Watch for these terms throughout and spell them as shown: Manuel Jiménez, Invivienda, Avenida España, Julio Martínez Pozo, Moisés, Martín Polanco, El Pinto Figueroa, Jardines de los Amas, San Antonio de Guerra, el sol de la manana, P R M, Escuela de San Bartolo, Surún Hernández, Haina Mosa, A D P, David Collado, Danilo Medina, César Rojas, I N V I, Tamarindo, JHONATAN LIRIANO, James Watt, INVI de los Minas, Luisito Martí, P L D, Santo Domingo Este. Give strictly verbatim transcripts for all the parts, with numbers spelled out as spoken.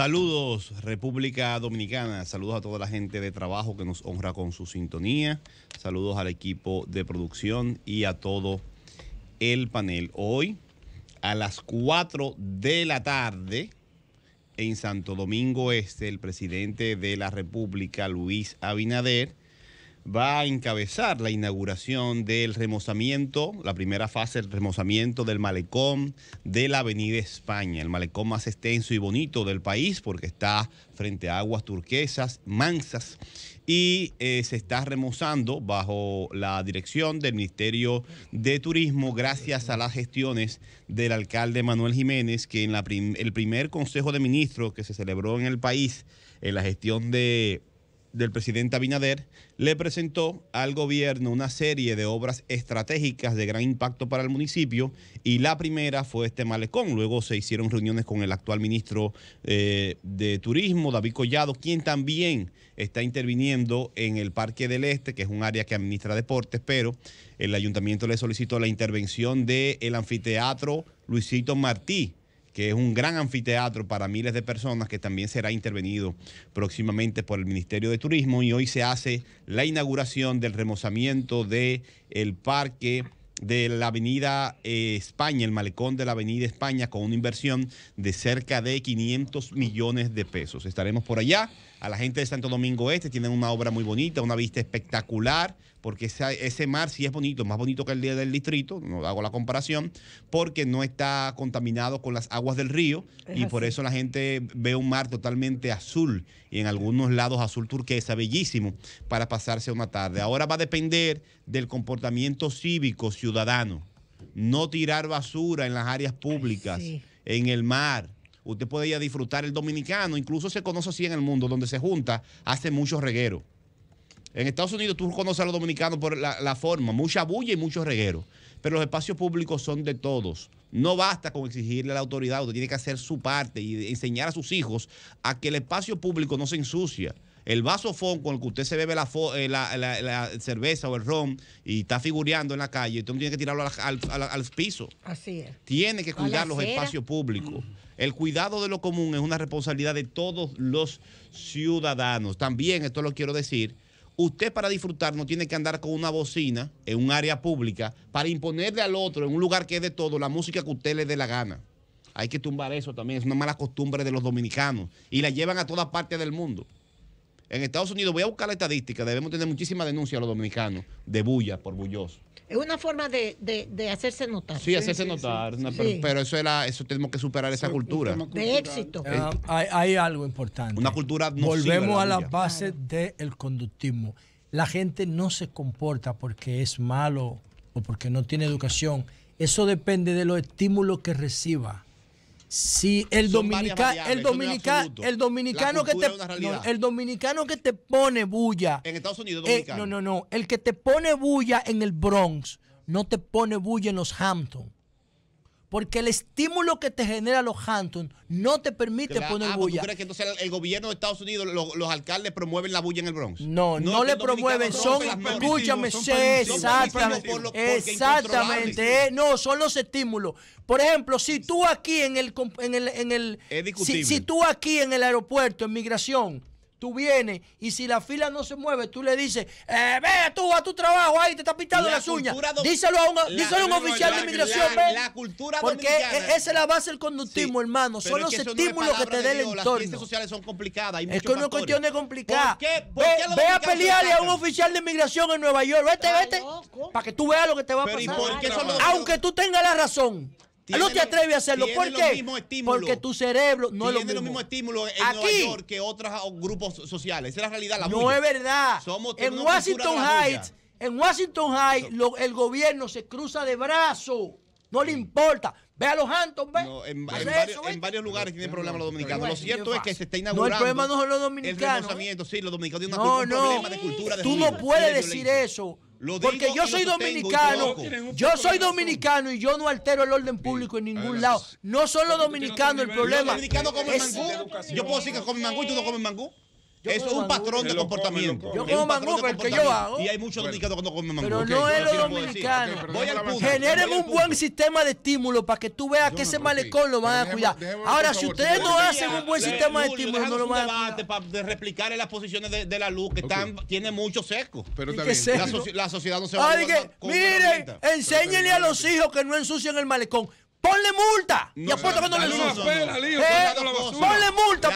Saludos, República Dominicana. Saludos a toda la gente de trabajo que nos honra con su sintonía. Saludos al equipo de producción y a todo el panel. Hoy, a las cuatro de la tarde, en Santo Domingo Este, el presidente de la República, Luis Abinader, va a encabezar la inauguración del remozamiento, la primera fase del remozamiento del malecón de la Avenida España, el malecón más extenso y bonito del país porque está frente a aguas turquesas, mansas, y eh, se está remozando bajo la dirección del Ministerio de Turismo gracias a las gestiones del alcalde Manuel Jiménez, que en la prim- el primer Consejo de Ministros que se celebró en el país en la gestión de... del presidente Abinader, le presentó al gobierno una serie de obras estratégicas de gran impacto para el municipio y la primera fue este malecón. Luego se hicieron reuniones con el actual ministro eh, de Turismo, David Collado, quien también está interviniendo en el Parque del Este, que es un área que administra deportes, pero el ayuntamiento le solicitó la intervención del anfiteatro Luisito Martí, que es un gran anfiteatro para miles de personas que también será intervenido próximamente por el Ministerio de Turismo. Y hoy se hace la inauguración del remozamiento del parque de la Avenida eh, España, el malecón de la Avenida España, con una inversión de cerca de quinientos millones de pesos. Estaremos por allá. A la gente de Santo Domingo Este tienen una obra muy bonita, una vista espectacular, porque esa, ese mar sí es bonito, más bonito que el día del distrito, no hago la comparación, porque no está contaminado con las aguas del río, es y así. Por eso la gente ve un mar totalmente azul, y en algunos lados azul turquesa, bellísimo, para pasarse una tarde. Ahora va a depender del comportamiento cívico ciudadano, no tirar basura en las áreas públicas, sí, en el mar. Usted puede ir a disfrutar el dominicano, incluso se conoce así en el mundo, donde se junta, hace muchos regueros. En Estados Unidos tú conoces a los dominicanos por la, la forma, mucha bulla y muchos regueros. Pero los espacios públicos son de todos. No basta con exigirle a la autoridad, usted tiene que hacer su parte y enseñar a sus hijos a que el espacio público no se ensucia. El vasofón con el que usted se bebe la, eh, la, la, la cerveza o el ron y está figureando en la calle, usted no tiene que tirarlo al, al, al piso. Así es. Tiene que cuidar los espacios públicos. El cuidado de lo común es una responsabilidad de todos los ciudadanos. También, esto lo quiero decir, usted para disfrutar no tiene que andar con una bocina en un área pública para imponerle al otro, en un lugar que es de todo, la música que usted le dé la gana. Hay que tumbar eso también, es una mala costumbre de los dominicanos y la llevan a todas partes del mundo. En Estados Unidos, voy a buscar la estadística, debemos tener muchísimas denuncias a los dominicanos de bulla, por bulloso. Es una forma de, de, de hacerse notar. Sí, sí hacerse sí, notar, sí, no, sí. Pero, pero eso era, eso tenemos que superar esa cultura. De éxito. Uh, hay, hay algo importante. Una cultura nociva. Volvemos a la, a la base claro. del conductismo. La gente no se comporta porque es malo o porque no tiene educación. Eso depende de los estímulos que reciba. Si el, dominica, el, dominica, no el, dominicano que te, no, el dominicano que te pone bulla en Estados Unidos eh, no, no, no, el que te pone bulla en el Bronx no te pone bulla en los Hamptons, porque el estímulo que te genera los Hamptons no te permite claro, poner ah, bulla. ¿Tú crees que entonces el, el gobierno de Estados Unidos, lo, los alcaldes promueven la bulla en el Bronx? No, no, no le promueven, son, escúchame, son exactamente, son por, exactamente, eh, no, son los estímulos. Por ejemplo, si tú aquí en el, en el, en el si, si tú aquí en el aeropuerto, en migración, tú vienes y si la fila no se mueve, tú le dices, eh, ve tú a tu trabajo, ahí te está pintando la las uñas. Do... Díselo a un, la, díselo a un oficial la, de inmigración, la, la cultura porque dominicana. Esa es la base del conductismo, sí, hermano. Son los es que estímulos no es que te dé el entorno. Las ciencias sociales son complicadas. Hay es que no es cuestión de complicar. ¿Por qué? ¿Por ve, qué ve a pelearle a un oficial de inmigración en Nueva York. Vete, vete. Para que tú veas lo que te va a pasar. Aunque tú tengas la razón. Tiene no te atreves a hacerlo. ¿Por qué? Porque tu cerebro no es lo mismo. Tiene los mismos estímulos en aquí, Nueva York que otros grupos sociales. Esa es la realidad. La no bulla. Es verdad. Somos en, Washington Heights, en Washington Heights, lo, el gobierno se cruza de brazos. No le importa. Ve a los Hamptons, ve. No, en, pues en, eso, varios, en varios lugares tienen problemas los dominicanos. Lo cierto es que se está inaugurando. No, el problema no son los dominicanos. El remozamiento, sí, los dominicanos tienen no, un no. problema de cultura. De tú no puedes decir eso. Porque yo soy dominicano, yo soy dominicano y yo no altero el orden público en ningún lado. No son los dominicanos el problema. Yo puedo decir que comen mangú y tú no comes mangú. Eso es un patrón de comportamiento. Yo como mangú, pero el que yo hago. Y hay muchos dominicanos que no comen mangú. Pero no es lo dominicano. Generen un buen sistema de estímulo para que tú veas que ese malecón lo van a cuidar. Ahora, si ustedes no hacen un buen sistema de estímulo, no lo van a cuidar. De replicar en las posiciones de la luz que tiene mucho sesgo. Pero también la sociedad no se va a cuidar. Miren, enséñenle a los hijos que no ensucian el malecón. Ponle multa. No, y apuesto que no le ensucian. Ponle multa.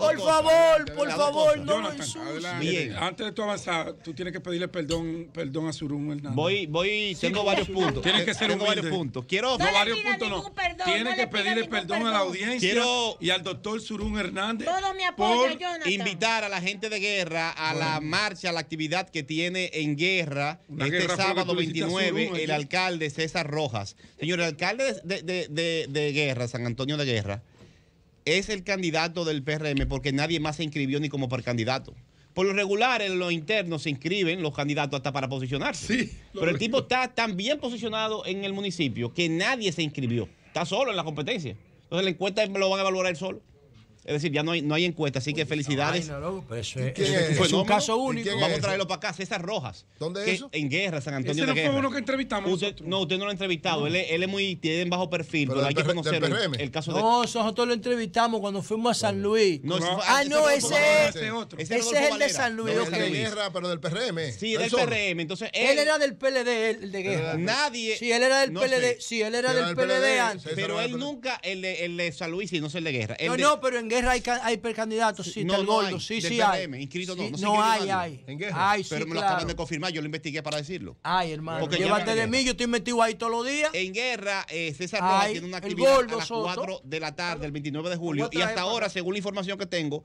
Por favor, por favor, no lo ensucian. Antes de tú avanzar, tú tienes que pedirle perdón, perdón a Surún Hernández. Voy, voy, tengo varios puntos. Tienes que ser humilde. Varios puntos. Quiero no varios puntos no. Tienes que pedirle perdón a la audiencia y al doctor Surún Hernández. Todo mi apoyo, Jonathan. Invitar a la gente de Guerra a la marcha, a la actividad que tiene en Guerra este sábado veintinueve el alcalde César Rojas. Señor alcalde De, de, de, de Guerra, San Antonio de Guerra, es el candidato del P R M porque nadie más se inscribió ni como por candidato. Por lo regular, en los internos se inscriben los candidatos hasta para posicionarse. Sí, pero el tipo está tan bien posicionado en el municipio que nadie se inscribió. Está solo en la competencia. Entonces la encuesta lo van a valorar él solo. Es decir, ya no hay, no hay encuesta, así que felicidades. Ay, no, pero eso es, es, es un caso único. Vamos a traerlo para acá, César Rojas. ¿Dónde es eso? En Guerra, San Antonio de Guerra. ¿Ese no fue uno que entrevistamos? Usted, no, usted no lo ha entrevistado. No. Él, él es muy, tiene bajo perfil, pero, pero hay que conocer el, el caso de... No, nosotros lo entrevistamos cuando fuimos a San Luis. No, no, no, ah, no, ese, ese es otro. Ese, ese es el de San Luis. No, okay. El de Guerra, pero del P R M. Sí, del P R M. Entonces, él... él era del P L D, el de Guerra. Nadie... Sí, él era del P L D. Sí, él era del P L D antes. Pero él nunca, el de San Luis, sí, no es el de Guerra. No, no, pero en Guerra hay, hay percandidatos, sí, no, no hay, sí, sí P L M, hay. Inscrito no, sí, no, no hay, hay. En Guerra, hay, sí, pero me claro. lo acaban de confirmar, yo lo investigué para decirlo. Ay, hermano, porque llévate de mí, yo estoy metido ahí todos los días. En Guerra, eh, César Rojas tiene una actividad gordo, a las cuatro de la tarde, el veintinueve de julio, y hasta ahora, según la información que tengo,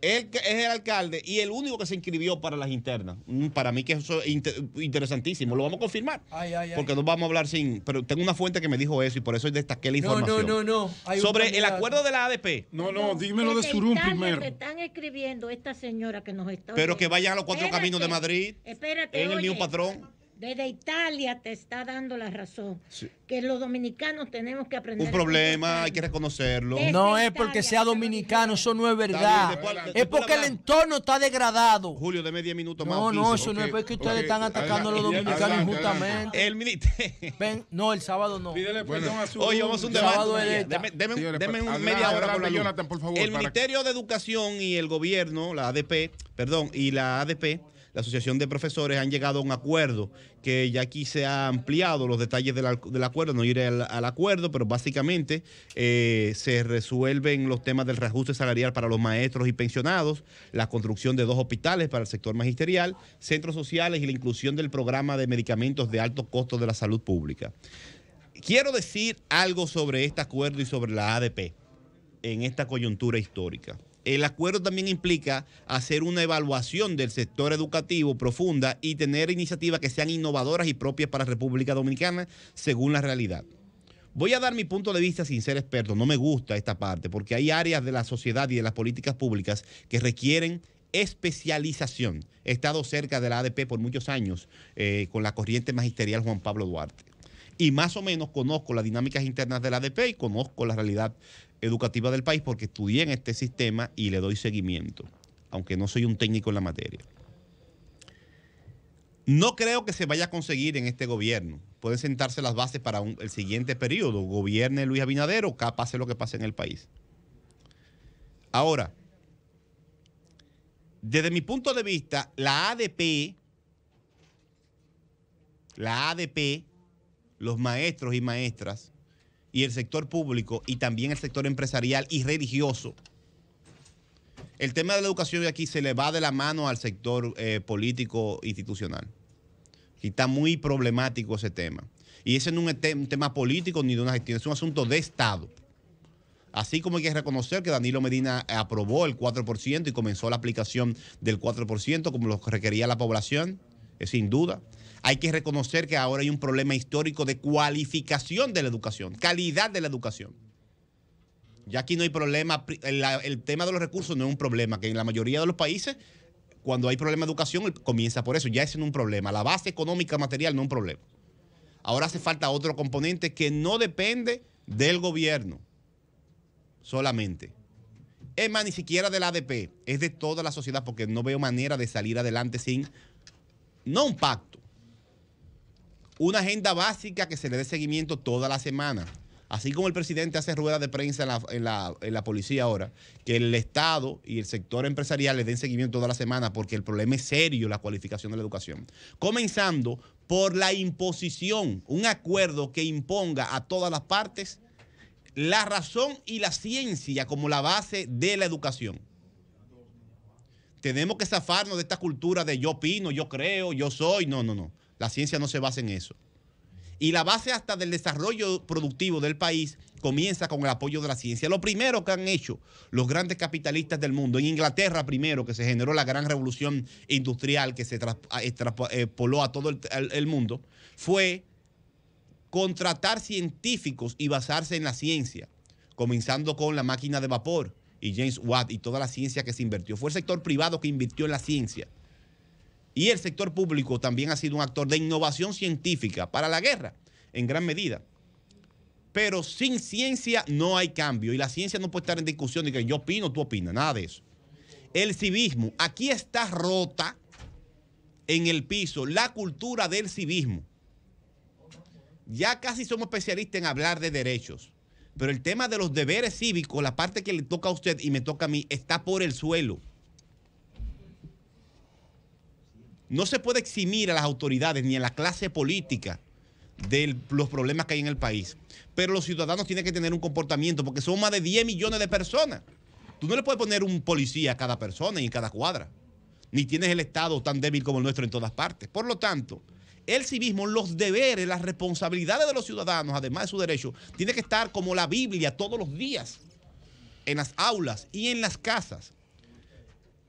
él es el alcalde y el único que se inscribió para las internas. Para mí que eso es inter interesantísimo. Lo vamos a confirmar. Ay, ay, porque ay. no vamos a hablar sin... Pero tengo una fuente que me dijo eso y por eso destaqué la información. No, no, no. no. Sobre el acuerdo de la A D P. No, no, no dímelo de Surún primero. Que están escribiendo esta señora que nos está... Pero que vayan a los cuatro espérate, caminos de Madrid. Espérate, en el oye, mismo patrón. Desde Italia te está dando la razón. Sí. Que los dominicanos tenemos que aprender. Un problema, hay que reconocerlo. Desde no es porque sea dominicano, eso no es verdad. Bien, después, es porque el entorno está degradado. Julio, deme diez minutos más. No, no, eso okay, no es porque ustedes okay, están atacando okay, a los dominicanos injustamente. El ministerio. Ven, no, el sábado no. Pídele perdón bueno, a su. Oye, vamos a un debate. Deme, deme, Señores, deme un media hora con la Jonathan, por favor. El Ministerio que... de Educación y el gobierno, la A D P, perdón, y la A D P, la Asociación de Profesores, han llegado a un acuerdo que ya aquí se ha ampliado los detalles del, del acuerdo, no iré al, al acuerdo, pero básicamente eh, se resuelven los temas del reajuste salarial para los maestros y pensionados, la construcción de dos hospitales para el sector magisterial, centros sociales y la inclusión del programa de medicamentos de alto costo de la salud pública. Quiero decir algo sobre este acuerdo y sobre la A D P en esta coyuntura histórica. El acuerdo también implica hacer una evaluación del sector educativo profunda y tener iniciativas que sean innovadoras y propias para la República Dominicana según la realidad. Voy a dar mi punto de vista sin ser experto, no me gusta esta parte porque hay áreas de la sociedad y de las políticas públicas que requieren especialización. He estado cerca de la A D P por muchos años eh, con la corriente magisterial Juan Pablo Duarte y más o menos conozco las dinámicas internas de la A D P y conozco la realidad educativa del país porque estudié en este sistema y le doy seguimiento, aunque no soy un técnico en la materia. No creo que se vaya a conseguir en este gobierno. Pueden sentarse las bases para un, el siguiente periodo, gobierne Luis Abinader o pase lo que pase en el país. Ahora, desde mi punto de vista, la A D P, la A D P, los maestros y maestras, y el sector público y también el sector empresarial y religioso. El tema de la educación de aquí se le va de la mano al sector eh, político institucional. Y está muy problemático ese tema. Y ese no es un tema político ni de una gestión, es un asunto de Estado. Así como hay que reconocer que Danilo Medina aprobó el cuatro por ciento y comenzó la aplicación del cuatro por ciento como lo requería la población, es sin duda. Hay que reconocer que ahora hay un problema histórico de cualificación de la educación, calidad de la educación. Ya aquí no hay problema, el, el tema de los recursos no es un problema, que en la mayoría de los países, cuando hay problema de educación, comienza por eso, ya ese no es un problema. La base económica material no es un problema. Ahora hace falta otro componente que no depende del gobierno solamente. Es más, ni siquiera del A D P, es de toda la sociedad, porque no veo manera de salir adelante sin, no un pacto, una agenda básica que se le dé seguimiento toda la semana. Así como el presidente hace ruedas de prensa en la, en, la, en la policía ahora, que el Estado y el sector empresarial le den seguimiento toda la semana, porque el problema es serio, la cualificación de la educación. Comenzando por la imposición, un acuerdo que imponga a todas las partes la razón y la ciencia como la base de la educación. Tenemos que zafarnos de esta cultura de yo opino, yo creo, yo soy. No, no, no. La ciencia no se basa en eso. Y la base hasta del desarrollo productivo del país comienza con el apoyo de la ciencia. Lo primero que han hecho los grandes capitalistas del mundo, en Inglaterra primero, que se generó la gran revolución industrial que se traspoló a todo el, el, el mundo, fue contratar científicos y basarse en la ciencia, comenzando con la máquina de vapor y James Watt y toda la ciencia que se invirtió. Fue el sector privado que invirtió en la ciencia. Y el sector público también ha sido un actor de innovación científica para la guerra, en gran medida. Pero sin ciencia no hay cambio. Y la ciencia no puede estar en discusión de que yo opino, tú opinas, nada de eso. El civismo. Aquí está rota en el piso la cultura del civismo. Ya casi somos especialistas en hablar de derechos. Pero el tema de los deberes cívicos, la parte que le toca a usted y me toca a mí, está por el suelo. No se puede eximir a las autoridades ni a la clase política de los problemas que hay en el país. Pero los ciudadanos tienen que tener un comportamiento, porque son más de diez millones de personas. Tú no le puedes poner un policía a cada persona y en cada cuadra. Ni tienes el Estado tan débil como el nuestro en todas partes. Por lo tanto, el civismo, los deberes, las responsabilidades de los ciudadanos, además de sus derechos, tiene que estar como la Biblia todos los días, en las aulas y en las casas.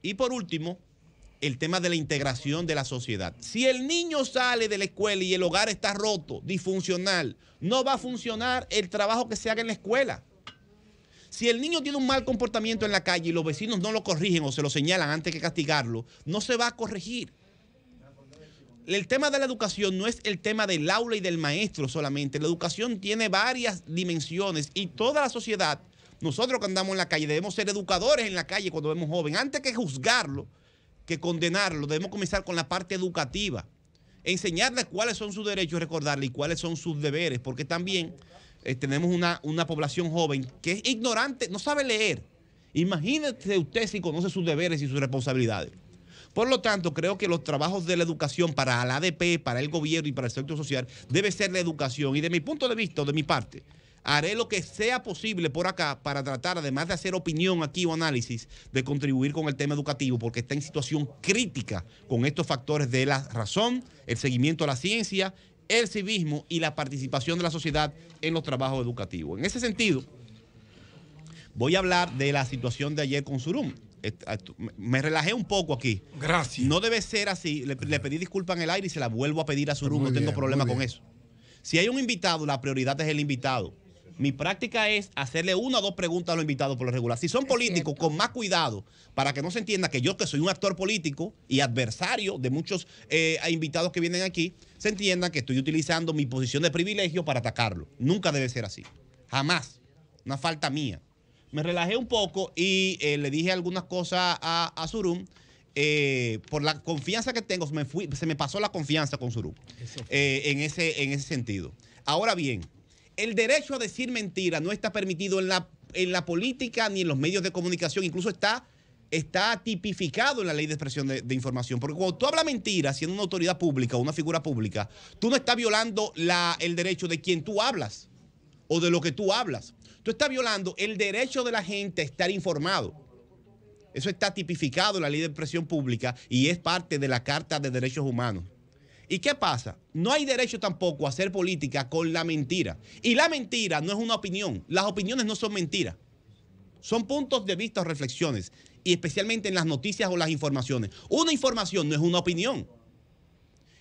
Y por último, el tema de la integración de la sociedad. Si el niño sale de la escuela y el hogar está roto, disfuncional, no va a funcionar el trabajo que se haga en la escuela. Si el niño tiene un mal comportamiento en la calle y los vecinos no lo corrigen o se lo señalan antes que castigarlo, no se va a corregir. El tema de la educación no es el tema del aula y del maestro solamente. La educación tiene varias dimensiones y toda la sociedad, nosotros que andamos en la calle, debemos ser educadores en la calle cuando vemos joven. Antes que juzgarlo, que condenarlo, debemos comenzar con la parte educativa, enseñarles cuáles son sus derechos, recordarles cuáles son sus deberes, porque también eh, tenemos una, una población joven que es ignorante, no sabe leer. Imagínese usted si conoce sus deberes y sus responsabilidades. Por lo tanto, creo que los trabajos de la educación para la A D P, para el gobierno y para el sector social, debe ser la educación. Y de mi punto de vista, o de mi parte, haré lo que sea posible por acá para tratar, además de hacer opinión aquí o análisis, de contribuir con el tema educativo, porque está en situación crítica con estos factores de la razón, el seguimiento a la ciencia, el civismo y la participación de la sociedad en los trabajos educativos. En ese sentido, voy a hablar de la situación de ayer con Surún. Me relajé un poco aquí. Gracias. No debe ser así. Le, le pedí disculpas en el aire y se la vuelvo a pedir a Surún. No tengo problema con eso. Si hay un invitado, la prioridad es el invitado. Mi práctica es hacerle una o dos preguntas a los invitados por lo regular. Si son políticos, con más cuidado, para que no se entienda que yo, que soy un actor político y adversario de muchos eh, invitados que vienen aquí, se entienda que estoy utilizando mi posición de privilegio para atacarlo. Nunca debe ser así. Jamás. Una falta mía. Me relajé un poco y eh, le dije algunas cosas a, a Surún. Eh, por la confianza que tengo, me fui, se me pasó la confianza con Surún eh, en, ese, en ese sentido. Ahora bien, el derecho a decir mentira no está permitido en la, en la política ni en los medios de comunicación. Incluso está, está tipificado en la ley de expresión de, de información. Porque cuando tú hablas mentira, siendo una autoridad pública o una figura pública, tú no estás violando la, el derecho de quien tú hablas o de lo que tú hablas. Tú estás violando el derecho de la gente a estar informado. Eso está tipificado en la ley de expresión pública y es parte de la Carta de Derechos Humanos. ¿Y qué pasa? No hay derecho tampoco a hacer política con la mentira. Y la mentira no es una opinión. Las opiniones no son mentiras. Son puntos de vista o reflexiones. Y especialmente en las noticias o las informaciones. Una información no es una opinión.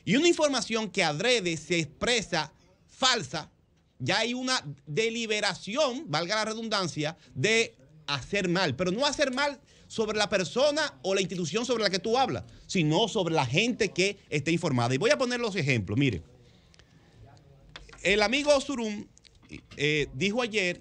Y una información que adrede se expresa falsa, ya hay una deliberación, valga la redundancia, de hacer mal. Pero no hacer mal sobre la persona o la institución sobre la que tú hablas, sino sobre la gente que esté informada. Y voy a poner los ejemplos. Mire, el amigo Surún eh, dijo ayer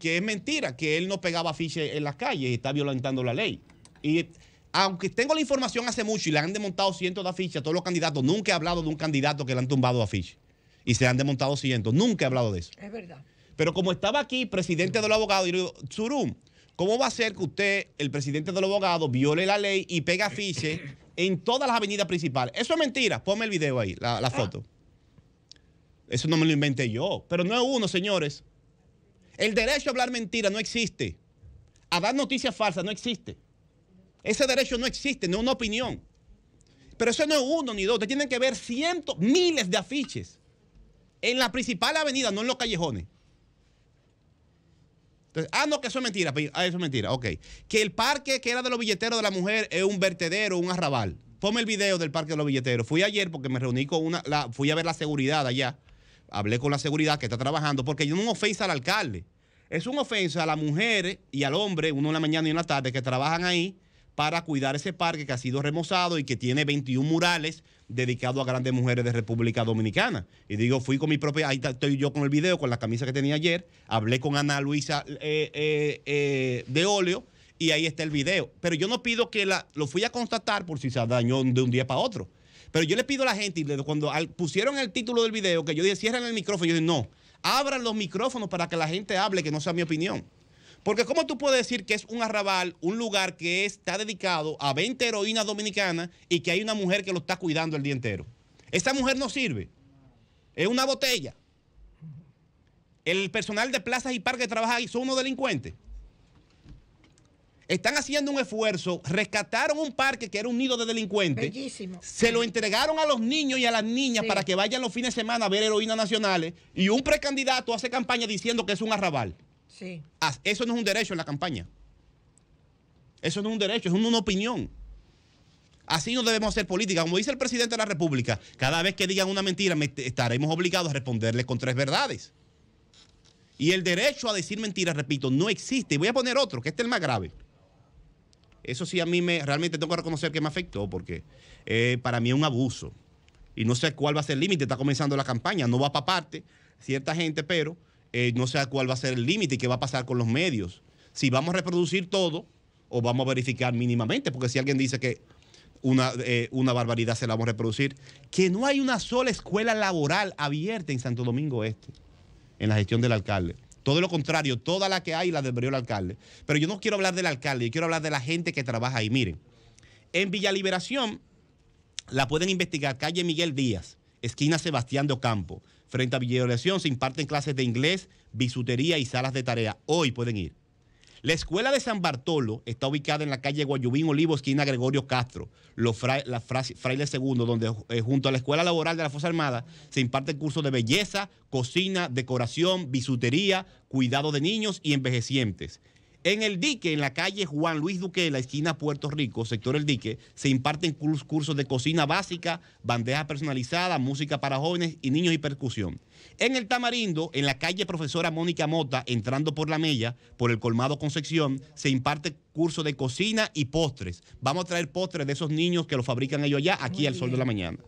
que es mentira, que él no pegaba afiches en las calles y está violentando la ley. Y aunque tengo la información hace mucho y le han desmontado cientos de afiches a todos los candidatos, nunca he hablado de un candidato que le han tumbado afiches y se han desmontado cientos, nunca he hablado de eso. Es verdad. Pero como estaba aquí, presidente de los abogados, y le digo, Surún, ¿cómo va a ser que usted, el presidente de los abogados, viole la ley y pega afiches en todas las avenidas principales? Eso es mentira. Ponme el video ahí, la, la foto. Ah. Eso no me lo inventé yo. Pero no es uno, señores. El derecho a hablar mentira no existe. A dar noticias falsas no existe. Ese derecho no existe, no es una opinión. Pero eso no es uno ni dos. Ustedes tienen que ver cientos, miles de afiches en la principal avenida, no en los callejones. Entonces, ah, no, que eso es mentira. Ah, eso es mentira, ok. Que el parque que era de los billeteros de la mujer es un vertedero, un arrabal. Ponme el video del parque de los billeteros. Fui ayer porque me reuní con una, la, fui a ver la seguridad allá. Hablé con la seguridad que está trabajando, porque es una ofensa al alcalde. Es una ofensa a la mujer y al hombre, uno en la mañana y una tarde, que trabajan ahí para cuidar ese parque que ha sido remozado y que tiene veintiún murales dedicados a grandes mujeres de República Dominicana. Y digo, fui con mi propia... Ahí estoy yo con el video, con la camisa que tenía ayer. Hablé con Ana Luisa eh, eh, eh, de Óleo y ahí está el video. Pero yo no pido que la... Lo fui a constatar por si se dañó de un día para otro. Pero yo le pido a la gente, cuando pusieron el título del video, que yo dije, cierren el micrófono. Yo dije, no, abran los micrófonos para que la gente hable, que no sea mi opinión. Porque ¿cómo tú puedes decir que es un arrabal, un lugar que está dedicado a veinte heroínas dominicanas y que hay una mujer que lo está cuidando el día entero? Esa mujer no sirve. Es una botella. El personal de plazas y parques que trabaja ahí son unos delincuentes. Están haciendo un esfuerzo, rescataron un parque que era un nido de delincuentes. Bellísimo. Se lo entregaron a los niños y a las niñas, sí, para que vayan los fines de semana a ver heroínas nacionales, y un precandidato hace campaña diciendo que es un arrabal. Sí. Eso no es un derecho en la campaña. Eso no es un derecho, es una opinión. Así no debemos hacer política. Como dice el presidente de la República, cada vez que digan una mentira estaremos obligados a responderle con tres verdades. Y el derecho a decir mentiras, repito, no existe. Y voy a poner otro, que este es el más grave. Eso sí a mí me, realmente tengo que reconocer que me afectó, porque eh, para mí es un abuso. Y no sé cuál va a ser el límite, está comenzando la campaña, no va para parte cierta gente, pero... Eh, no sé cuál va a ser el límite y qué va a pasar con los medios. Si vamos a reproducir todo o vamos a verificar mínimamente, porque si alguien dice que una, eh, una barbaridad se la vamos a reproducir. Que no hay una sola escuela laboral abierta en Santo Domingo Este, en la gestión del alcalde. Todo lo contrario, toda la que hay la desbrió el alcalde. Pero yo no quiero hablar del alcalde, yo quiero hablar de la gente que trabaja ahí. Miren, en Villa Liberación la pueden investigar, calle Miguel Díaz, esquina Sebastián de Ocampo. Frente a Villa Liberación se imparten clases de inglés, bisutería y salas de tarea. Hoy pueden ir. La Escuela de San Bartolo está ubicada en la calle Guayubín Olivo, esquina Gregorio Castro, los fra la fra Frailes Segundo, donde eh, junto a la Escuela Laboral de la Fuerza Armada se imparten cursos de belleza, cocina, decoración, bisutería, cuidado de niños y envejecientes. En El Dique, en la calle Juan Luis Duque, la esquina Puerto Rico, sector El Dique, se imparten cursos de cocina básica, bandeja personalizada, música para jóvenes y niños y percusión. En el Tamarindo, en la calle Profesora Mónica Mota, entrando por la Mella, por el Colmado Concepción, se imparte curso de cocina y postres. Vamos a traer postres de esos niños que los fabrican ellos allá, aquí al sol de la mañana.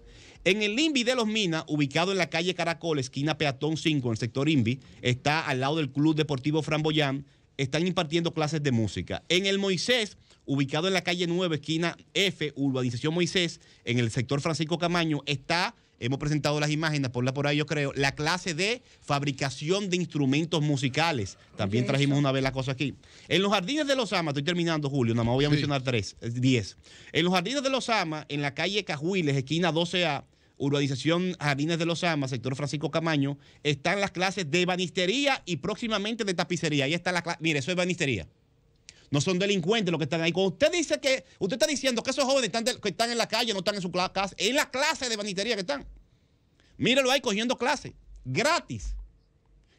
En el I N V I de los Minas, ubicado en la calle Caracol, esquina Peatón cinco, en el sector I N V I, está al lado del Club Deportivo Framboyán, están impartiendo clases de música. En el Moisés, ubicado en la calle nueve, esquina F, urbanización Moisés, en el sector Francisco Camaño, está, hemos presentado las imágenes, ponla por ahí yo creo, la clase de fabricación de instrumentos musicales. También trajimos una vez la cosa aquí. En los Jardines de los Amas, estoy terminando, Julio, nada más voy a mencionar tres, diez. En los Jardines de los Amas, en la calle Cajuiles, esquina doce A, urbanización Jardines de los Amas, sector Francisco Camaño, están las clases de ebanistería y próximamente de tapicería. Ahí está la clase. Mire, eso es ebanistería. No son delincuentes los que están ahí. Cuando usted dice que, usted está diciendo que esos jóvenes están de, que están en la calle, no están en su clase, en la clase de ebanistería que están. Míralo ahí cogiendo clases, gratis,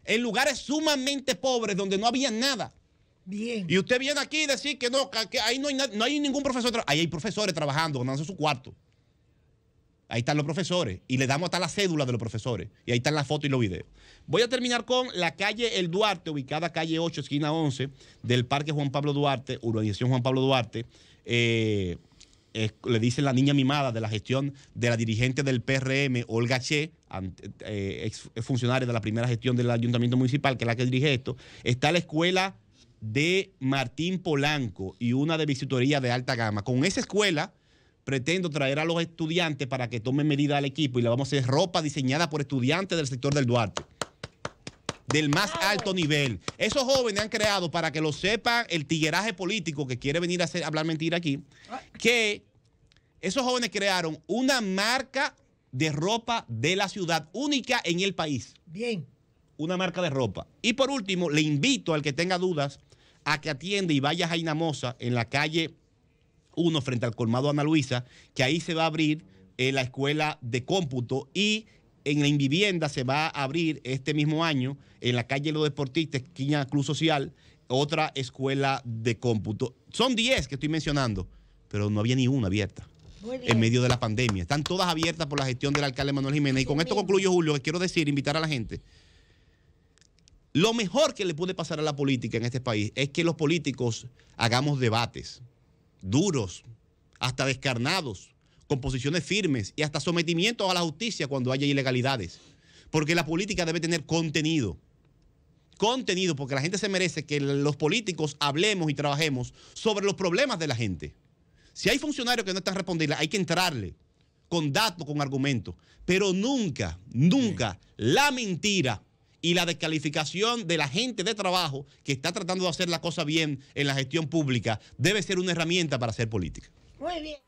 en lugares sumamente pobres donde no había nada. Bien. Y usted viene aquí y decir que no, que ahí no hay, no hay ningún profesor. Ahí hay profesores trabajando, ganándose su cuarto. Ahí están los profesores y le damos hasta la cédula de los profesores. Y ahí están las fotos y los videos. Voy a terminar con la calle El Duarte, ubicada calle ocho, esquina once, del Parque Juan Pablo Duarte, urbanización Juan Pablo Duarte. Eh, eh, le dicen la niña mimada de la gestión de la dirigente del P R M, Olga Che, eh, ex funcionaria de la primera gestión del ayuntamiento municipal, que es la que dirige esto. Está la escuela de Martín Polanco y una de visitoría de alta gama. Con esa escuela pretendo traer a los estudiantes para que tomen medida al equipo, y le vamos a hacer ropa diseñada por estudiantes del sector del Duarte, del más alto nivel. Esos jóvenes han creado, para que lo sepan el tigueraje político que quiere venir a hacer, hablar mentira aquí, que esos jóvenes crearon una marca de ropa de la ciudad, única en el país. Bien. Una marca de ropa. Y por último, le invito al que tenga dudas a que atienda y vaya a Haina Mosa, en la calle uno, frente al colmado Ana Luisa, que ahí se va a abrir eh, la escuela de cómputo, y en la Invivienda se va a abrir este mismo año, en la calle Los Deportistas, esquina Club Social, otra escuela de cómputo. Son diez que estoy mencionando, pero no había ni una abierta en medio de la pandemia. Están todas abiertas por la gestión del alcalde Manuel Jiménez. Sí, y con bien. Esto concluyo, Julio, que quiero decir, invitar a la gente. Lo mejor que le puede pasar a la política en este país es que los políticos hagamos debates duros, hasta descarnados, con posiciones firmes y hasta sometimientos a la justicia cuando haya ilegalidades. Porque la política debe tener contenido. Contenido, porque la gente se merece que los políticos hablemos y trabajemos sobre los problemas de la gente. Si hay funcionarios que no están respondiendo, hay que entrarle con datos, con argumentos. Pero nunca, nunca la mentira y la descalificación de la gente de trabajo que está tratando de hacer la cosa bien en la gestión pública debe ser una herramienta para hacer política. Muy bien.